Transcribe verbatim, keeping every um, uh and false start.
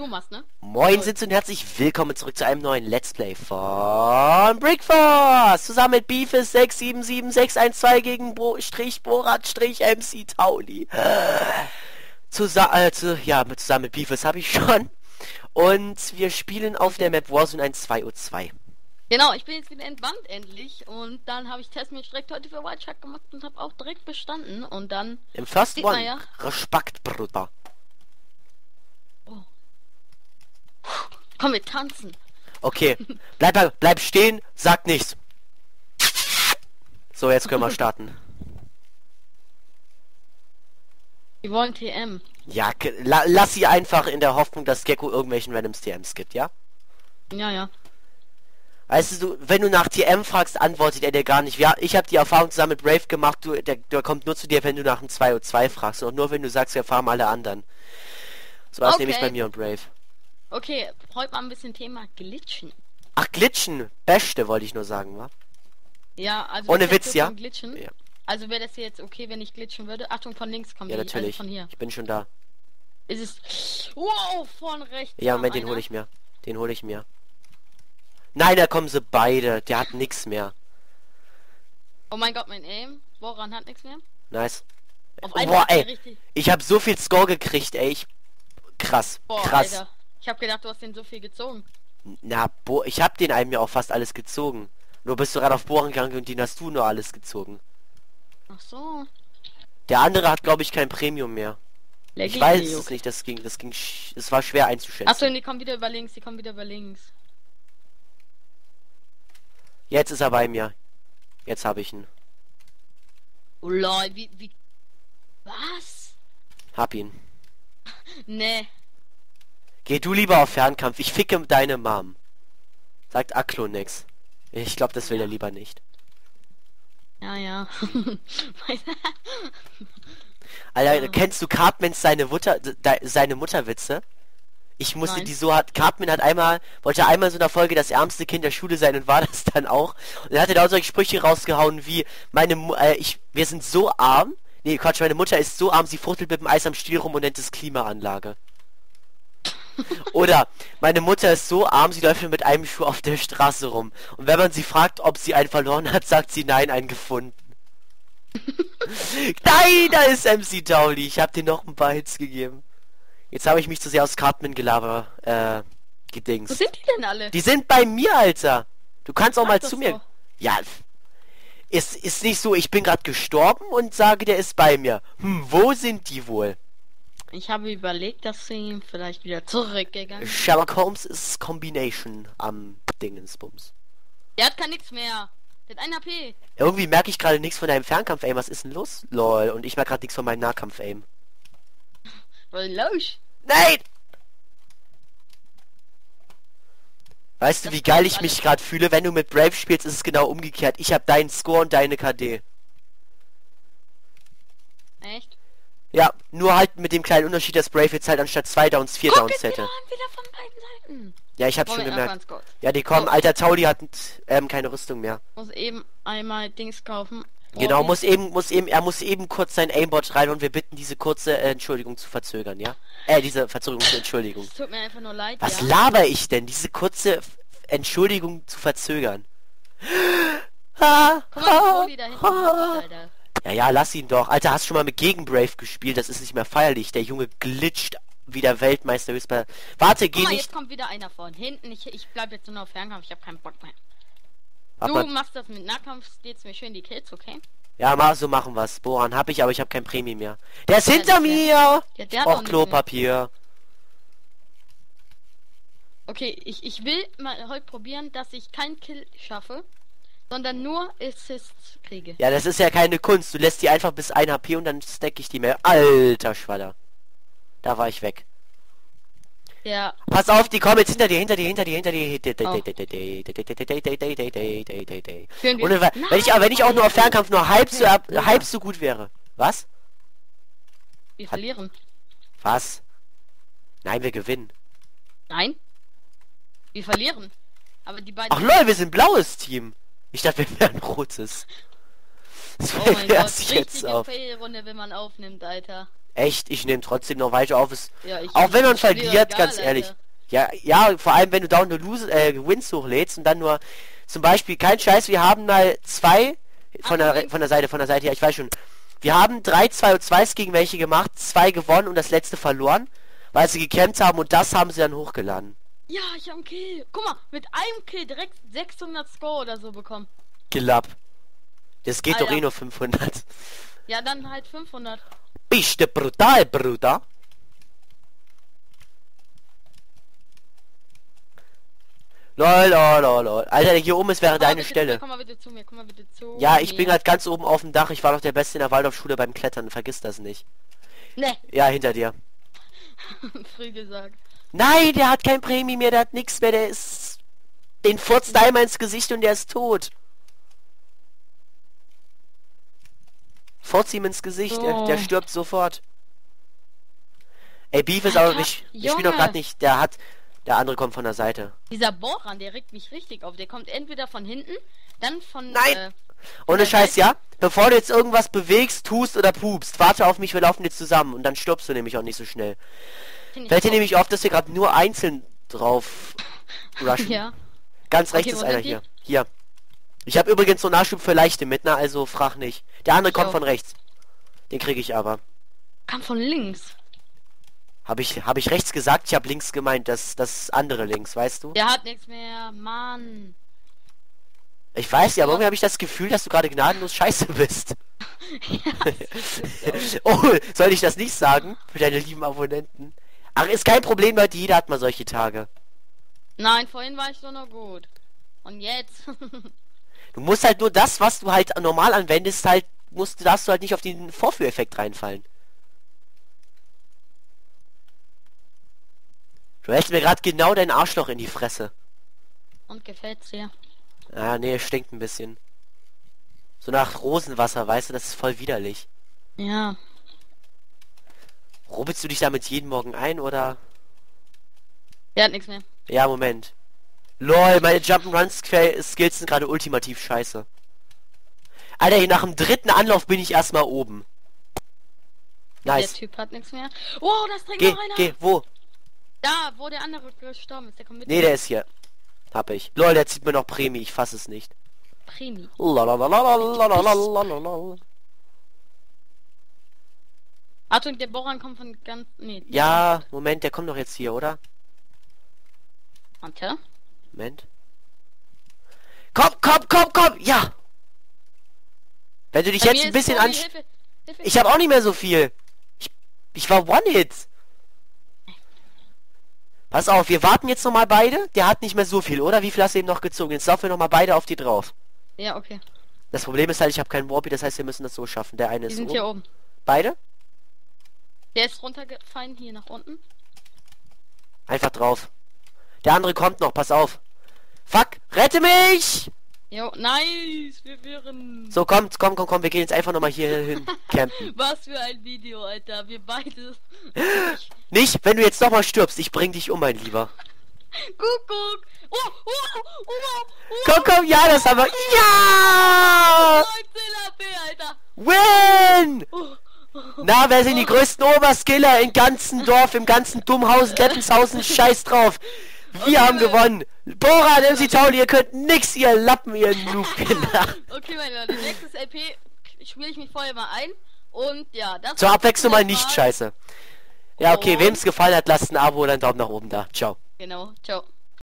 Du machst, ne? Moin Sitz und herzlich willkommen zurück zu einem neuen Let's Play von Brickforce! Zusammen mit Bfis sechs sieben sieben sechs eins zwei gegen Bo-Strich Borat-Strich M C Dauli. Zusammen, also, ja, mit, zusammen mit Bfis habe ich schon. Und wir spielen auf der Map Warzone zwölf null zwei. Genau, ich bin jetzt wieder entwandt endlich. Und dann habe ich Test mit direkt heute für White Shark gemacht und habe auch direkt bestanden. Und dann... Im First One. Ja. Respekt, Bruder. Komm, wir tanzen. Okay, bleib, bleib stehen, sag nichts. So, jetzt können wir starten. Wir wollen T M. Ja, la lass sie einfach in der Hoffnung, dass Gecko irgendwelchen Randoms T Ms gibt, ja? Ja, ja. Weißt du, wenn du nach T M fragst, antwortet er dir gar nicht. Ja, ich habe die Erfahrung zusammen mit Brave gemacht, du, der, der kommt nur zu dir, wenn du nach einem zwei null zwei fragst. Und nur wenn du sagst, wir fahren alle anderen. So was okay. Nehme ich bei mir und Brave. Okay, heute mal ein bisschen Thema Glitchen. Ach, Glitchen! Beste, wollte ich nur sagen, wa? Ja, also... Ohne Witz, ja? Glitchen, ja. Also wäre das jetzt okay, wenn ich glitchen würde? Achtung, von links kommt ja, die, natürlich. Also von hier. Ich bin schon da. Ist es... Wow, von rechts! Ja, Moment, den hole ich mir. Den hole ich mir. Nein, da kommen sie beide. Der hat nichts mehr. Oh mein Gott, mein Aim. Woran hat nichts mehr? Nice. Auf Boah, ey. Richtig... Ich habe so viel Score gekriegt, ey. Ich... Krass, Boah, krass. Alter. Ich hab gedacht, du hast den so viel gezogen. Na, Bo ich hab den einem ja auch fast alles gezogen. Nur bist du gerade auf Bohren gegangen und den hast du nur alles gezogen. Ach so. Der andere hat, glaube ich, kein Premium mehr. Leck ich weiß es nicht, das ging, das ging, es war schwer einzuschätzen. Achso, die kommen wieder über links, die kommen wieder über links. Jetzt ist er bei mir. Jetzt habe ich ihn. Oh lol, wie, wie... Was? Hab ihn. Nee. Geh du lieber auf Fernkampf, ich ficke deine Mom. Sagt Aklo nix. Ich glaube, das will ja. er lieber nicht. Ja, ja. Alter, ja. Kennst du Cartmans seine Mutter, seine Mutterwitze? Ich musste Nein. die so hart... Cartman hat einmal, wollte einmal so in der Folge das ärmste Kind der Schule sein und war das dann auch. Und er hatte da auch solche Sprüche rausgehauen wie, meine Mu äh, ich, wir sind so arm. Nee, Quatsch, meine Mutter ist so arm, sie fuchtelt mit dem Eis am Stiel rum und nennt es Klimaanlage. Oder, meine Mutter ist so arm, sie läuft mit einem Schuh auf der Straße rum. Und wenn man sie fragt, ob sie einen verloren hat, sagt sie nein, einen gefunden. Nein, da ist M C Dauli. Ich habe dir noch ein paar Hits gegeben. Jetzt habe ich mich zu sehr aus Cartman gelabert, äh, gedings. Wo sind die denn alle? Die sind bei mir, Alter. Du kannst auch mal zu mir... So. Ja, es ist nicht so, ich bin gerade gestorben und sage, der ist bei mir. Hm, wo sind die wohl? Ich habe überlegt, dass sie vielleicht wieder zurückgegangen ist. Sherlock Holmes ist Combination am Dingensbums. Der hat kein nix mehr. Der hat ein H P. Irgendwie merke ich gerade nichts von deinem Fernkampf-Aim. Was ist denn los? Lol. Und ich merke gerade nichts von meinem Nahkampf-Aim. Was ist los? Nein! Weißt das du, wie geil ich alles. mich gerade fühle? Wenn du mit Brave spielst, ist es genau umgekehrt. Ich habe deinen Score und deine K D. Echt? Ja, nur halt mit dem kleinen Unterschied, dass Brave jetzt halt anstatt zwei Downs vier Guck Downs hätte. An, wieder von beiden Seiten. Ja, ich hab's Moment, schon gemerkt. Ja, die kommen. Oh. Alter, Tauli hat ähm, keine Rüstung mehr. Muss eben einmal Dings kaufen. Oh. Genau, muss eben, muss eben, er muss eben kurz sein Aimbot rein und wir bitten diese kurze äh, Entschuldigung zu verzögern, ja? Äh, diese Verzögerung zur Entschuldigung. Das tut mir einfach nur leid. Was ja. laber ich denn? Diese kurze F Entschuldigung zu verzögern. Guck mal, Tauli da hinten kommt, Alter. Ja, ja, lass ihn doch. Alter, hast du schon mal mit gegen Brave gespielt? Das ist nicht mehr feierlich. Der Junge glitscht wie der Weltmeister höchstbar. Warte, geh nicht. Jetzt kommt wieder einer von hinten. Ich, ich bleib jetzt nur auf Fernkampf. Ich hab keinen Bock mehr. Du machst das mit Nahkampf. Steht's mir schön die Kills, okay? Ja, mal so machen wir's. Boran hab ich, aber ich hab kein Prämie mehr. Der ist hinter mir! Och, Klopapier. Okay, ich, ich will mal heute probieren, dass ich keinen Kill schaffe. Sondern nur Assists kriege. Ja, das ist ja keine Kunst. Du lässt die einfach bis ein H P und dann stack ich die mehr. Alter Schwaller. Da war ich weg. Ja. Pass auf, die kommen jetzt hinter dir, hinter dir, hinter dir, hinter dir. Wenn ich auch nur auf Fernkampf nur halb so halb so gut wäre. Was? Wir verlieren. Was? Nein, wir gewinnen. Nein. Wir verlieren. Aber die beiden... Ach lol, wir sind blaues Team. Ich dachte, wir wären rotes. Das oh mein Gott, jetzt richtig auf. Fail-Runde, wenn man aufnimmt, Alter. Echt, ich nehme trotzdem noch weiter auf. Es, ja, auch wenn man verliert, ganz Alter. ehrlich. Ja, ja, vor allem wenn du da eine Lose, äh, Wins hochlädst und dann nur, zum Beispiel, kein Scheiß, wir haben mal zwei von Ach, der von der Seite, von der Seite her, ich weiß schon. Wir haben drei zwei und zwei gegen welche gemacht, zwei gewonnen und das letzte verloren, weil sie gekämpft haben und das haben sie dann hochgeladen. Ja, ich hab einen Kill. Guck mal, mit einem Kill direkt sechshundert Score oder so bekommen. Gelapp. Das geht ah, doch ja. eh nur fünfhundert. Ja, dann halt fünfhundert. Bist du brutal, Bruder? Lol, lol, lol, lol. Alter, hier oben ist wäre komm, deine Stelle. Zu, komm mal bitte zu mir, komm mal bitte zu Ja, ich mir. bin halt ganz oben auf dem Dach. Ich war doch der Beste in der Waldorfschule beim Klettern. Vergiss das nicht. Ne. Ja, hinter dir. Früh gesagt. Nein, der hat kein Prämie mehr, der hat nichts mehr, der ist... Den furzt einmal ins Gesicht und der ist tot. Furz ihm ins Gesicht, oh. der, der stirbt sofort. Ey, Beef ist aber nicht... Junge. Ich bin doch grad nicht... Der hat... Der andere kommt von der Seite. Dieser Boran, der regt mich richtig auf. Der kommt entweder von hinten, dann von... Nein! Äh, Ohne Scheiß, Seite. ja? Bevor du jetzt irgendwas bewegst, tust oder pupst, warte auf mich, wir laufen jetzt zusammen. Und dann stirbst du nämlich auch nicht so schnell. Fällt dir nämlich auf, dass wir gerade nur einzeln drauf rushen. Ja. Ganz rechts okay, ist einer hier. Hier. Ich habe übrigens so einen Nachschub für Leichte mit, ne? Also frag nicht. Der andere ich kommt auch. von rechts. Den kriege ich aber. Kam von links. Habe ich, hab ich rechts gesagt? Ich habe links gemeint. Das, das andere links, weißt du? Der hat nichts mehr, Mann. Ich weiß ja, aber irgendwie habe ich das Gefühl, dass du gerade gnadenlos scheiße bist. Ja, oh, soll ich das nicht sagen? Für deine lieben Abonnenten. Ach, ist kein Problem, Leute, jeder hat mal solche Tage. Nein, vorhin war ich doch noch gut. Und jetzt? Du musst halt nur das, was du halt normal anwendest, halt, musst, darfst du halt nicht auf den Vorführeffekt reinfallen. Du hältst mir gerade genau dein Arschloch in die Fresse. Und gefällt's dir? Ah, nee, stinkt ein bisschen. So nach Rosenwasser, weißt du, das ist voll widerlich. Ja. Robelst du dich damit jeden Morgen ein, oder? Der hat nichts mehr. Ja, Moment. Lol, meine Jump'n'Run-Skills sind gerade ultimativ scheiße. Alter, hier nach dem dritten Anlauf bin ich erstmal oben. Nice. Der Typ hat nichts mehr. Oh, das trinkt noch einer. Geh, wo? Da, wo der andere gestorben ist. Der kommt mit. Nee, der ist hier. Hab ich. Lol, der zieht mir noch Prämie, ich fass es nicht. Prämie. Achtung, der Boran kommt von ganz... Nee. Ja, Moment, der kommt doch jetzt hier, oder? Warte. Moment. Komm, komm, komm, komm! Ja! Wenn du dich Bei jetzt ein bisschen an... Ich habe auch nicht mehr so viel. Ich, ich war One-Hit. Pass auf, wir warten jetzt nochmal beide. Der hat nicht mehr so viel, oder? Wie viel hast du eben noch gezogen? Jetzt laufen wir nochmal beide auf die drauf. Ja, okay. Das Problem ist halt, ich habe keinen Warpy, das heißt, wir müssen das so schaffen. Der eine die ist sind oben. hier oben. Beide? Der ist runtergefallen, hier nach unten. Einfach drauf. Der andere kommt noch, pass auf. Fuck, rette mich! Jo, nice, wir wären... So, kommt, komm, komm, komm, wir gehen jetzt einfach nochmal hier hin campen. Was für ein Video, Alter, wir beide... Nicht, wenn du jetzt nochmal stirbst, ich bring dich um, mein Lieber. Kuckuck! Oh, oh, oh, oh, oh, komm, komm, ja, das haben wir... Ja! Win! Na, wer sind die größten Oberskiller im ganzen Dorf, im ganzen Dummhausen, Leppenshausen, scheiß drauf. Wir okay, haben gewonnen. Borat, M C Dauli, ihr könnt nix, ihr Lappen, ihr Noob-Kinder. Okay, meine Leute, nächstes L P spiele ich mich vorher mal ein. Und ja, das... Zur Abwechslung mal nicht scheiße. Ja, okay, wem's gefallen hat, lasst ein Abo oder einen Daumen nach oben da. Ciao. Genau, ciao.